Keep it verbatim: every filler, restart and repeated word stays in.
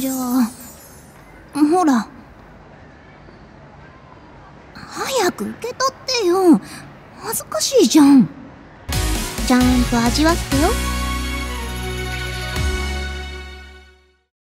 じゃあ、ほら。早く受け取ってよ。恥ずかしいじゃん。ちゃんと味わってよ。